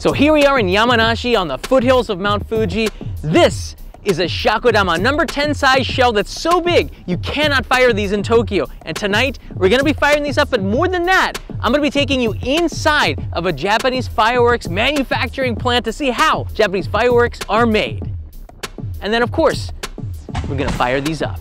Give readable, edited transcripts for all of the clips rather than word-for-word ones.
So here we are in Yamanashi on the foothills of Mount Fuji. This is a shakudama, number 10 size shell that's so big you cannot fire these in Tokyo. And tonight we're gonna be firing these up, but more than that, I'm gonna be taking you inside of a Japanese fireworks manufacturing plant to see how Japanese fireworks are made. And then of course, we're gonna fire these up.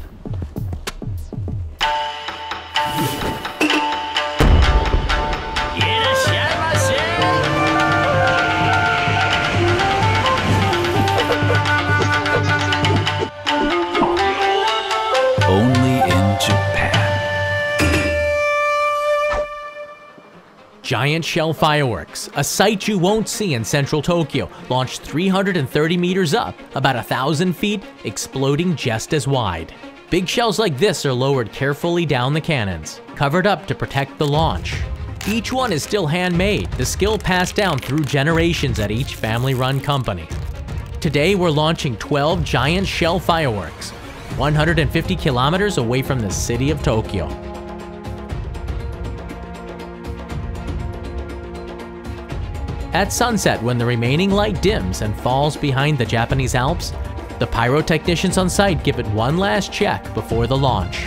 Giant shell fireworks, a sight you won't see in central Tokyo, launched 330 meters up, about 1,000 feet, exploding just as wide. Big shells like this are lowered carefully down the cannons, covered up to protect the launch. Each one is still handmade, the skill passed down through generations at each family-run company. Today we're launching 12 giant shell fireworks, 150 kilometers away from the city of Tokyo. At sunset, when the remaining light dims and falls behind the Japanese Alps, the pyrotechnicians on site give it one last check before the launch.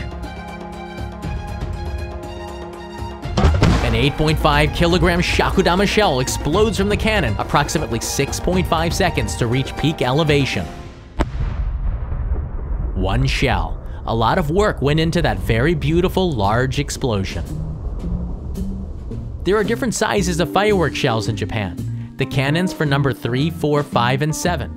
An 8.5 kilogram shakudama shell explodes from the cannon, approximately 6.5 seconds to reach peak elevation. One shell. A lot of work went into that very beautiful large explosion. There are different sizes of firework shells in Japan. The cannons for number 3, 4, 5, and 7.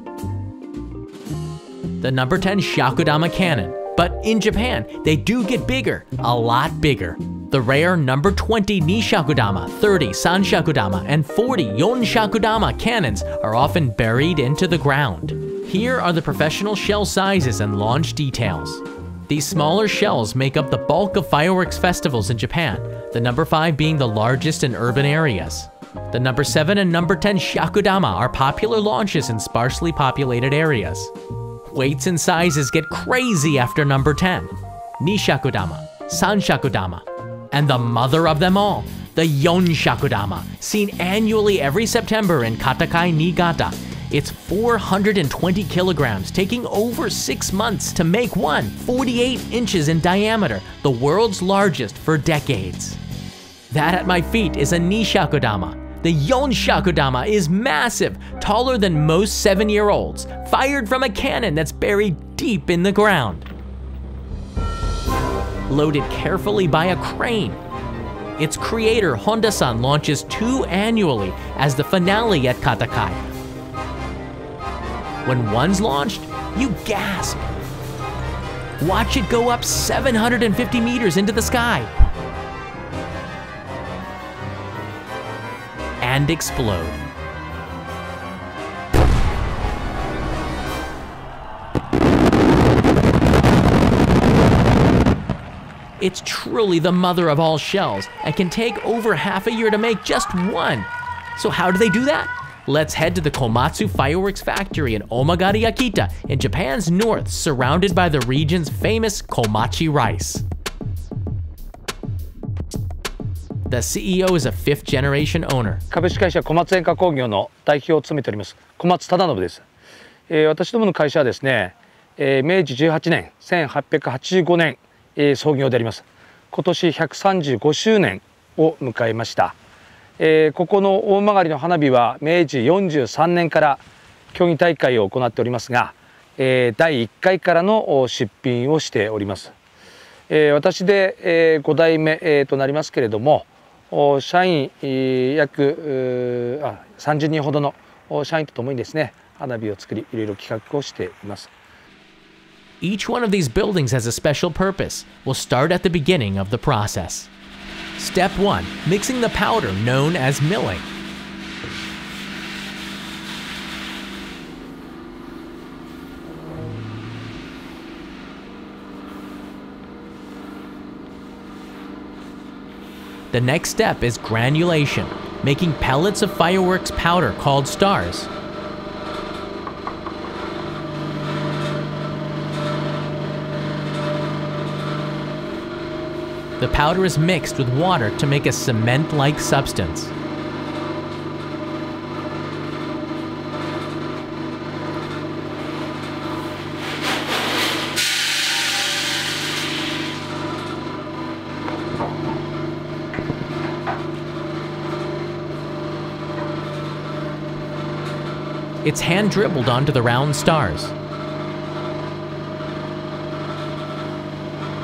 The number 10 Shakudama cannon. But in Japan, they do get bigger, a lot bigger. The rare number 20 Nishakudama, 30 Sanshakudama, and 40 Yonshakudama cannons are often buried into the ground. Here are the professional shell sizes and launch details. These smaller shells make up the bulk of fireworks festivals in Japan, the number 5 being the largest in urban areas. The number 7 and number 10 Shakudama are popular launches in sparsely populated areas. Weights and sizes get crazy after number 10. Nishakudama, Sanshakudama, and the mother of them all, the Yonshakudama, seen annually every September in Katakai, Niigata. It's 420 kilograms, taking over 6 months to make one, 48 inches in diameter, the world's largest for decades. That at my feet is a Nishakudama. The Yonshakudama is massive, taller than most 7-year-olds, fired from a cannon that's buried deep in the ground. Loaded carefully by a crane. Its creator, Honda-san, launches 2 annually as the finale at Katakai. When one's launched, you gasp. Watch it go up 750 meters into the sky and explode. It's truly the mother of all shells and can take over half a year to make just one. So how do they do that? Let's head to the Komatsu Fireworks Factory in Ōmagari, Akita, in Japan's north, surrounded by the region's famous Komachi rice. The CEO is a 5th-generation owner. Each one of these buildings has a special purpose. We'll start at the beginning of the process. Step 1. Mixing the powder known as milling. The next step is granulation, making pellets of fireworks powder called stars. The powder is mixed with water to make a cement-like substance. It's hand dribbled onto the round stars.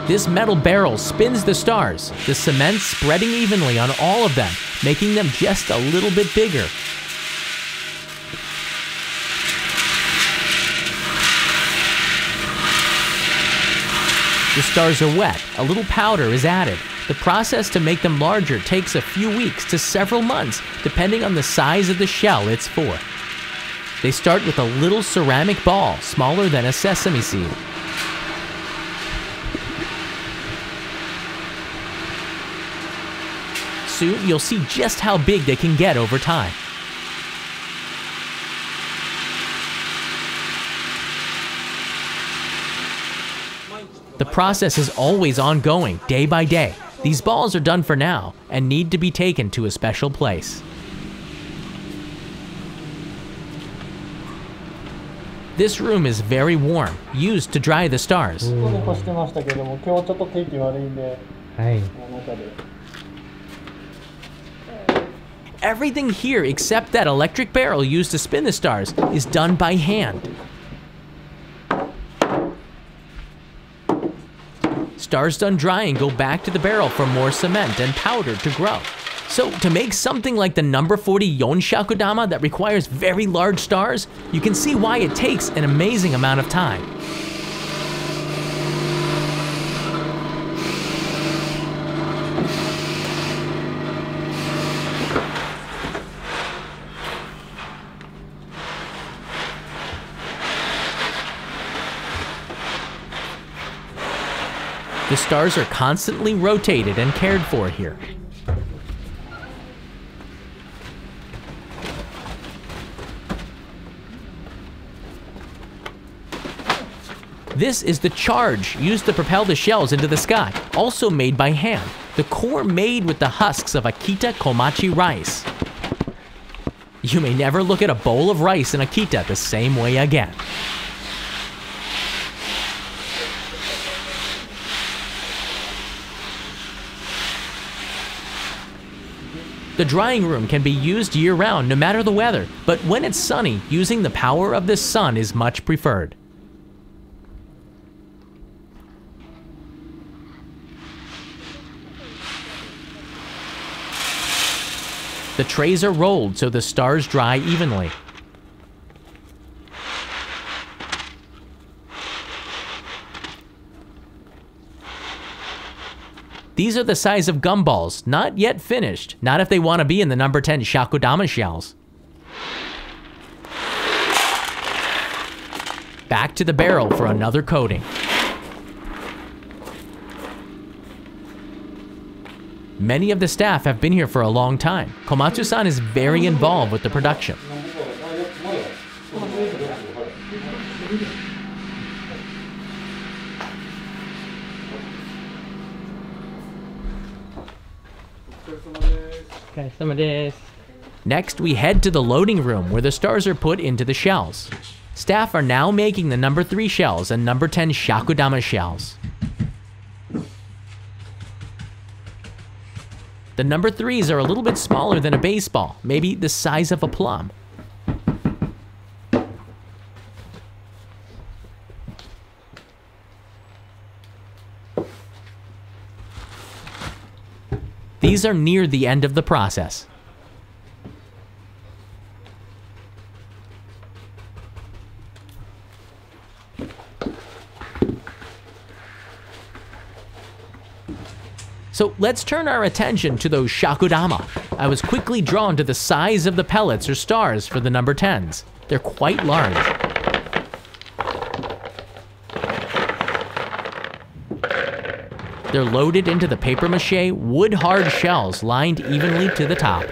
This metal barrel spins the stars, the cement spreading evenly on all of them, making them just a little bit bigger. The stars are wet, a little powder is added. The process to make them larger takes a few weeks to several months, depending on the size of the shell it's for. They start with a little ceramic ball, smaller than a sesame seed. Soon, you'll see just how big they can get over time. The process is always ongoing, day by day. These balls are done for now and need to be taken to a special place. This room is very warm, used to dry the stars. Everything here except that electric barrel used to spin the stars is done by hand. Stars done drying go back to the barrel for more cement and powder to grow. So to make something like the number 40 yonshakudama that requires very large stars, you can see why it takes an amazing amount of time. The stars are constantly rotated and cared for here. This is the charge used to propel the shells into the sky, also made by hand. The core made with the husks of Akita Komachi rice. You may never look at a bowl of rice in Akita the same way again. The drying room can be used year-round no matter the weather, but when it's sunny, using the power of the sun is much preferred. The trays are rolled so the stars dry evenly. These are the size of gumballs, not yet finished, not if they want to be in the number 10 Shakudama shells. Back to the barrel for another coating. Many of the staff have been here for a long time. Komatsu-san is very involved with the production. Next, we head to the loading room where the stars are put into the shells. Staff are now making the number 3 shells and number 10 Shakudama shells. The number 3s are a little bit smaller than a baseball, maybe the size of a plum. These are near the end of the process. So let's turn our attention to those Shakudama. I was quickly drawn to the size of the pellets or stars for the number 10s. They're quite large. They're loaded into the papier-mâché wood-hard shells lined evenly to the top.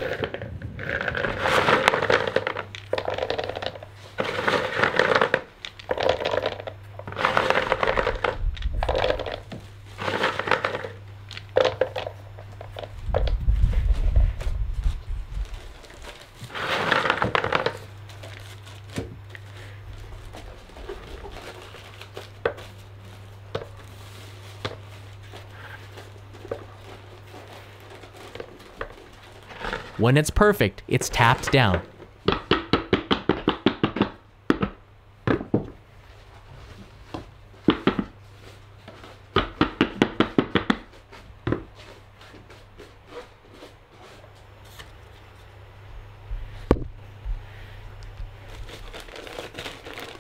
When it's perfect, it's tapped down.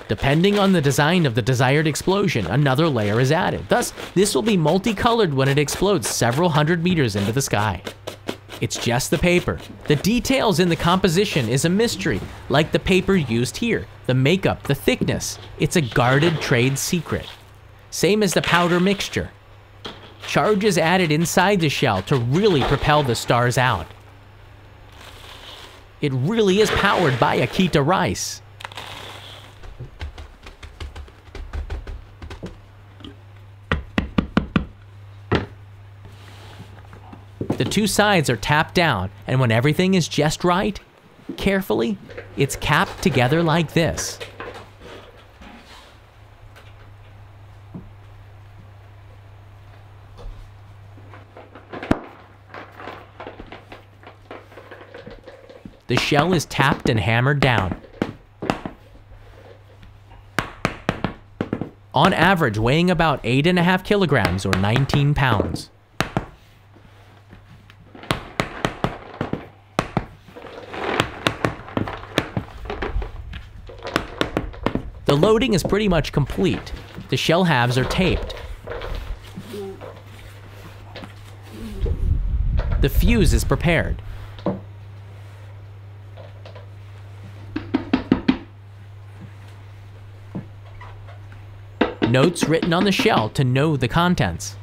Depending on the design of the desired explosion, another layer is added. Thus, this will be multicolored when it explodes several hundred meters into the sky. It's just the paper. The details in the composition is a mystery, like the paper used here, the makeup, the thickness. It's a guarded trade secret. Same as the powder mixture. Charge is added inside the shell to really propel the stars out. It really is powered by Akita rice. The two sides are tapped down, and when everything is just right, carefully, it's capped together like this. The shell is tapped and hammered down. On average, weighing about 8.5 kilograms or 19 pounds. The loading is pretty much complete. The shell halves are taped. The fuse is prepared. Notes written on the shell to know the contents.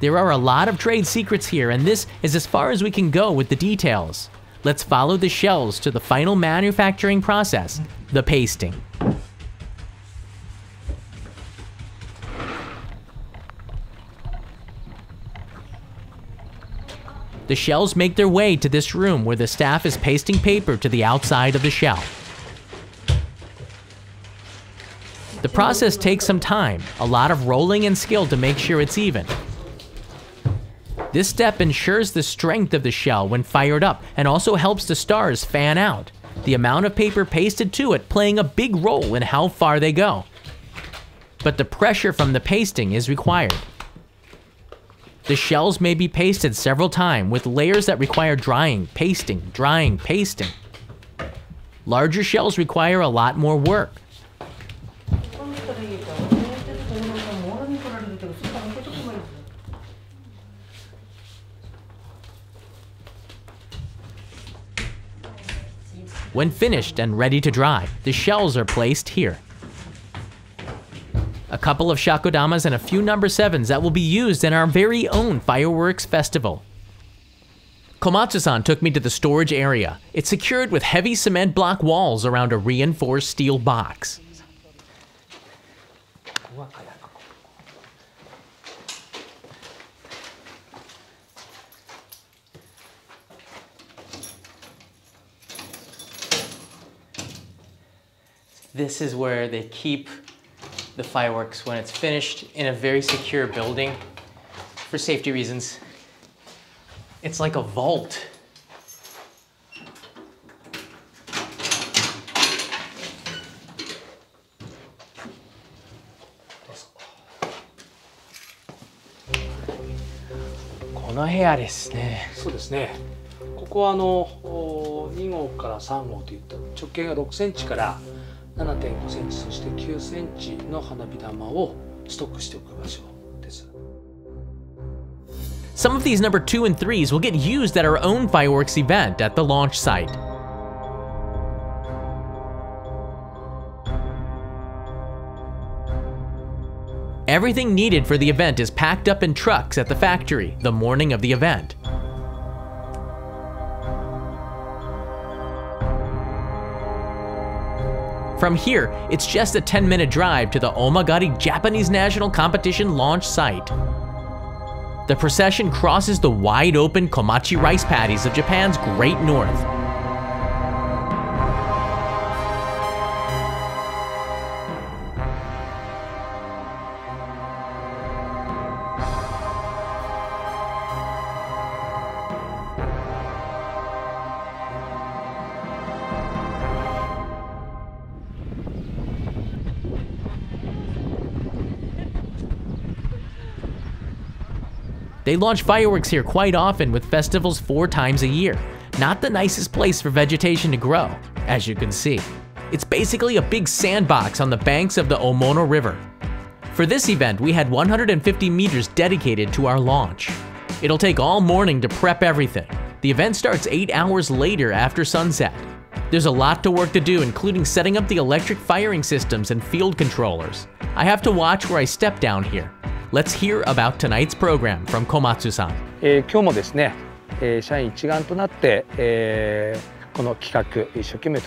There are a lot of trade secrets here, and this is as far as we can go with the details. Let's follow the shells to the final manufacturing process, the pasting. The shells make their way to this room where the staff is pasting paper to the outside of the shell. The process takes some time, a lot of rolling and skill to make sure it's even. This step ensures the strength of the shell when fired up and also helps the stars fan out, the amount of paper pasted to it playing a big role in how far they go. But the pressure from the pasting is required. The shells may be pasted several times with layers that require drying, pasting. Larger shells require a lot more work. When finished and ready to dry, the shells are placed here. A couple of shakudamas and a few number 7s that will be used in our very own fireworks festival. Komatsu-san took me to the storage area. It's secured with heavy cement block walls around a reinforced steel box. This is where they keep the fireworks when it's finished in a very secure building for safety reasons. It's like a vault. Some of these number 2 and 3s will get used at our own fireworks event at the launch site. Everything needed for the event is packed up in trucks at the factory the morning of the event. From here, it's just a 10-minute drive to the Ōmagari Japanese National Competition launch site. The procession crosses the wide-open Komachi rice paddies of Japan's Great North. They launch fireworks here quite often with festivals 4 times a year. Not the nicest place for vegetation to grow, as you can see. It's basically a big sandbox on the banks of the Omono River. For this event, we had 150 meters dedicated to our launch. It'll take all morning to prep everything. The event starts 8 hours later after sunset. There's a lot of work to do, including setting up the electric firing systems and field controllers. I have to watch where I step down here. Let's hear about tonight's program from Komatsu-san. This entire event was crowdfunded by our ONLY in Japan YouTube community,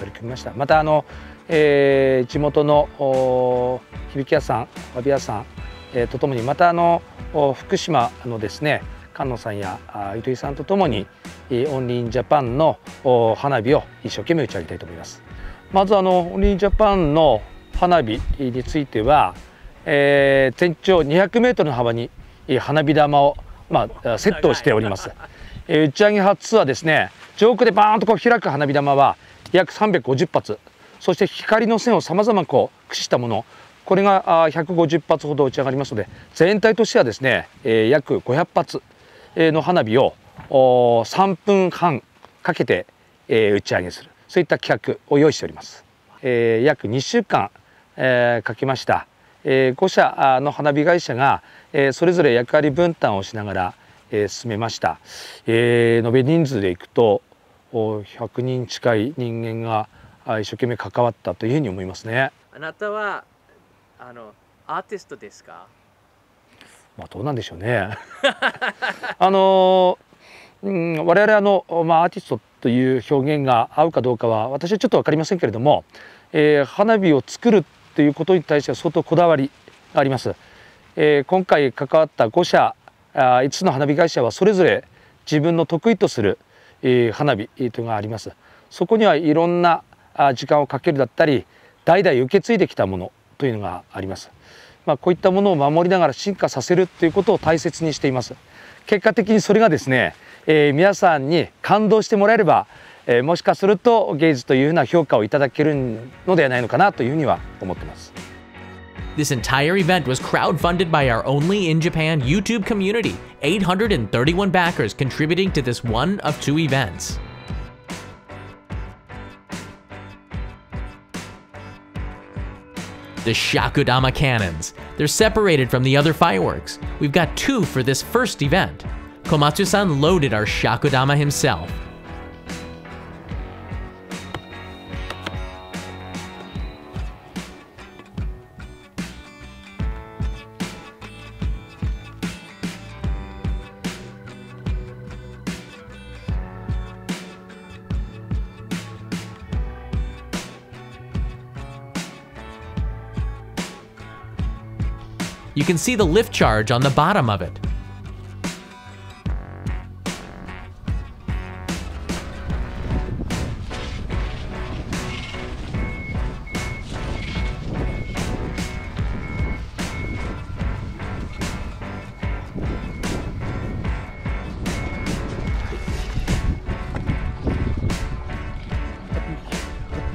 831 backers contributing to this one of two events. The Shakudama cannons. They're separated from the other fireworks. We've got two for this first event. Komatsu-san loaded our Shakudama himself. You can see the lift charge on the bottom of it.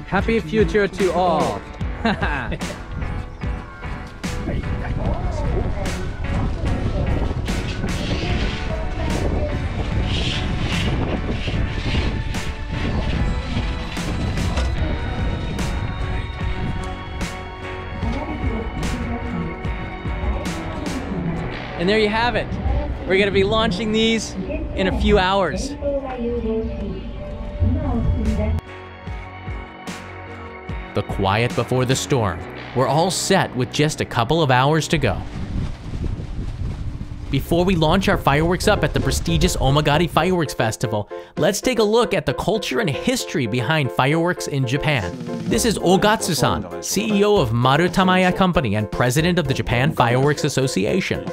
Happy future to all! And there you have it. We're going to be launching these in a few hours. The quiet before the storm. We're all set with just a couple of hours to go. Before we launch our fireworks up at the prestigious Ōmagari Fireworks Festival, let's take a look at the culture and history behind fireworks in Japan. This is Ogatsu-san, CEO of Marutamaya Company and president of the Japan Fireworks Association.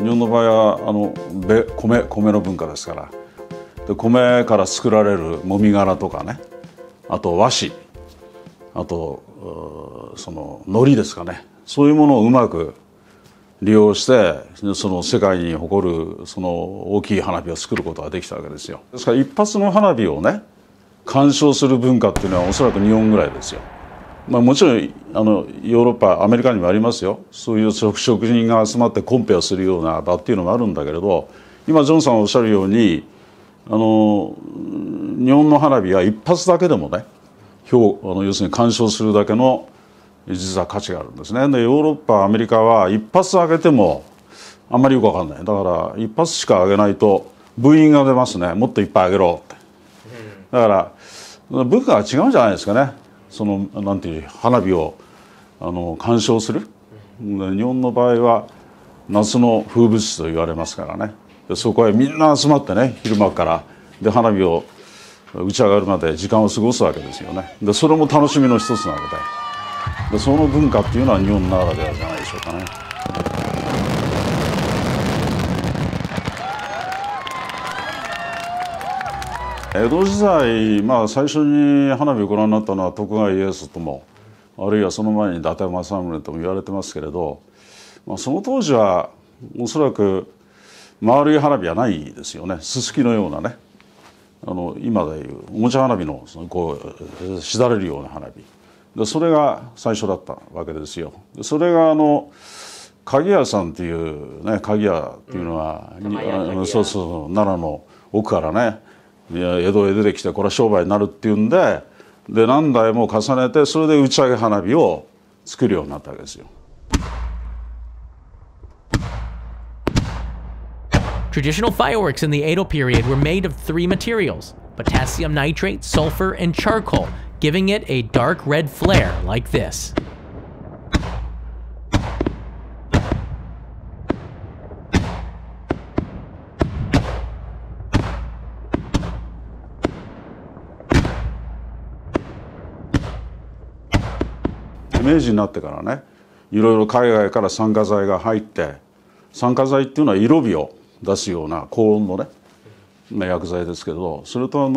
日本の場合は米の文化ですからで米から作られるもみ殻とかねあと和紙あとその海苔ですかねそういうものをうまく利用してその世界に誇るその大きい花火を作ることができたわけですよですから一発の花火をね鑑賞する文化っていうのはおそらく日本ぐらいですよ。まあもちろんヨーロッパアメリカにもありますよそういう職人が集まってコンペをするような場っていうのもあるんだけれど今ジョンさんがおっしゃるように日本の花火は一発だけでもね要するに鑑賞するだけの実は価値があるんですね。で、ヨーロッパ、アメリカは一発上げてもあんまりよくわかんない。だから一発しか上げないと部員が出ますね。もっといっぱい上げろって。だから文化が違うんじゃないですかね。そのなんていう花火を鑑賞する。日本の場合は夏の風物詩と言われますからね。で、そこへみんな集まってね、昼間からで花火を打ち上がるまで時間を過ごすわけですよね。で、それも楽しみの一つなので。で、その文化っていうのは日本ならではじゃないでしょうかね。江戸時代、まあ最初に花火をご覧になったのは徳川家康とも、あるいはその前に伊達政宗とも言われてますけれど、まあ、その当時はおそらく丸い花火はないですよね。すすきのようなね、今でいうおもちゃ花火のこうしだれるような花火で、それが最初だったわけですよ。で、それが鍵屋さんっていうね、鍵屋っていうのは、そうそう奈良の奥からね江戸へ出てきて、これは商売になるっていうんで、で何台も重ねて、それで打ち上げ花火を作るようになったわけですよ。Traditional fireworks in the Edo period were made of three materials: potassium nitrate, sulfur, and charcoal, giving it a dark red flare like this.明治になってからね、いろいろ海外から酸化剤が入って、酸化剤っていうのは色火を出すような高温のね薬剤ですけど、それと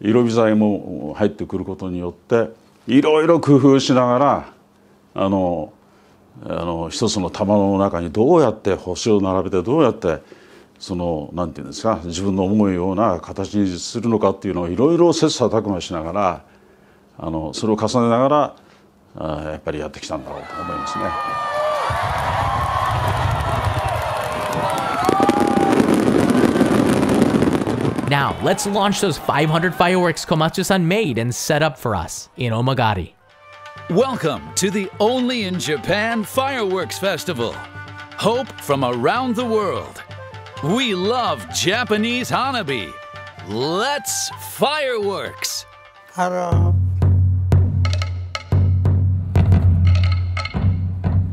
色火剤も入ってくることによっていろいろ工夫しながら一つの玉の中にどうやって星を並べて、どうやってそのなんていうんですか、自分の思うような形にするのかっていうのをいろいろ切磋琢磨しながらそれを重ねながらやっぱりやってきたんだろうと思いますね。Now, let's launch those 500 fireworks Komatsu-san made and set up for us in Ōmagari. Welcome to the Only in Japan Fireworks Festival. Hope from around the world. We love Japanese Hanabi. Let's fireworks! Hello.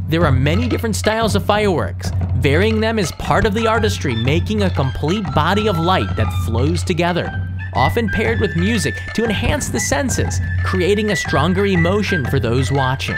There are many different styles of fireworks. Varying them is part of the artistry, making a complete body of light that flows together, often paired with music to enhance the senses, creating a stronger emotion for those watching.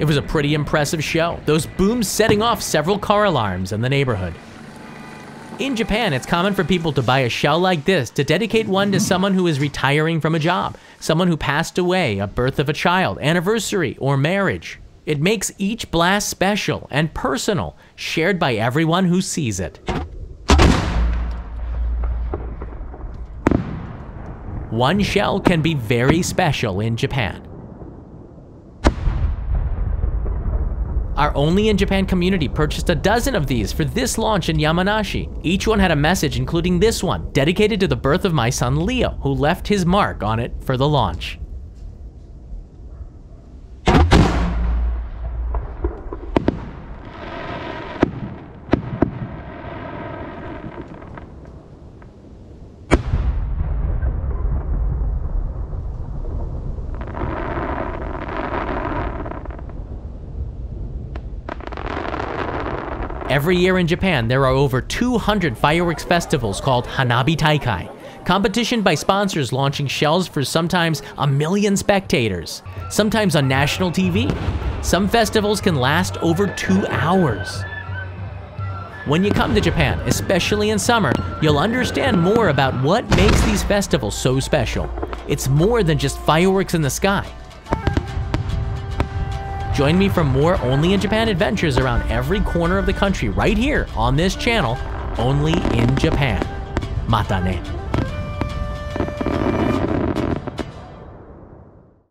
It was a pretty impressive show, those booms setting off several car alarms in the neighborhood. In Japan, it's common for people to buy a shell like this to dedicate one to someone who is retiring from a job, someone who passed away, a birth of a child, anniversary, or marriage. It makes each blast special and personal, shared by everyone who sees it. One shell can be very special in Japan. Our Only in Japan community purchased a dozen of these for this launch in Yamanashi. Each one had a message, including this one, dedicated to the birth of my son Leo, who left his mark on it for the launch. Every year in Japan, there are over 200 fireworks festivals called Hanabi Taikai, competition by sponsors launching shells for sometimes 1 million spectators, sometimes on national TV. Some festivals can last over 2 hours. When you come to Japan, especially in summer, you'll understand more about what makes these festivals so special. It's more than just fireworks in the sky. Join me for more Only in Japan adventures around every corner of the country right here on this channel, Only in Japan. Mata ne.